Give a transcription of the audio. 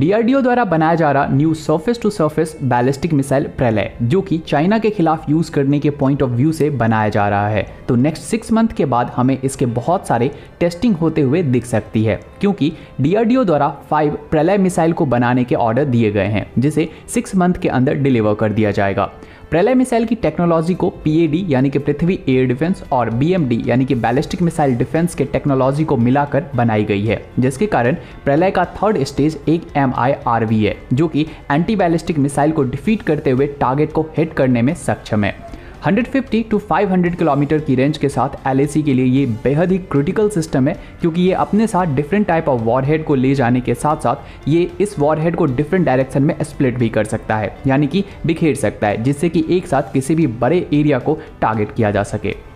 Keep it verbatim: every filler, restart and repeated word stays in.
DRDO द्वारा बनाया जा रहा new surface to surface ballistic missile Pralay, जो कि चाइना के खिलाफ यूज करने के पॉइंट ऑफ व्यू से बनाया जा रहा है। तो नेक्स्ट सिक्स मंथ के बाद हमें इसके बहुत सारे टेस्टिंग होते हुए दिख सकती है, क्योंकि डीआरडीओ द्वारा फाइव प्रलय मिसाइल को बनाने के ऑर्डर दिए गए हैं, जिसे सिक्स मंथ के अंदर डिलीवर कर दिया जाएगा। प्रलय मिसाइल की टेक्नोलॉजी को पी ए डी यानी कि पृथ्वी एयर डिफेंस और बी एम डी यानी कि बैलिस्टिक मिसाइल डिफेंस के टेक्नोलॉजी को मिलाकर बनाई गई है, जिसके कारण प्रलय का थर्ड स्टेज एक एम आई आर वी है, जो कि एंटी बैलिस्टिक मिसाइल को डिफीट करते हुए टारगेट को हिट करने में सक्षम है। एक सौ पचास टू पाँच सौ किलोमीटर की रेंज के साथ एल ए सी के लिए ये बेहद ही क्रिटिकल सिस्टम है, क्योंकि ये अपने साथ डिफरेंट टाइप ऑफ वॉरहेड को ले जाने के साथ साथ ये इस वॉरहेड को डिफरेंट डायरेक्शन में स्प्लिट भी कर सकता है, यानी कि बिखेर सकता है, जिससे कि एक साथ किसी भी बड़े एरिया को टारगेट किया जा सके।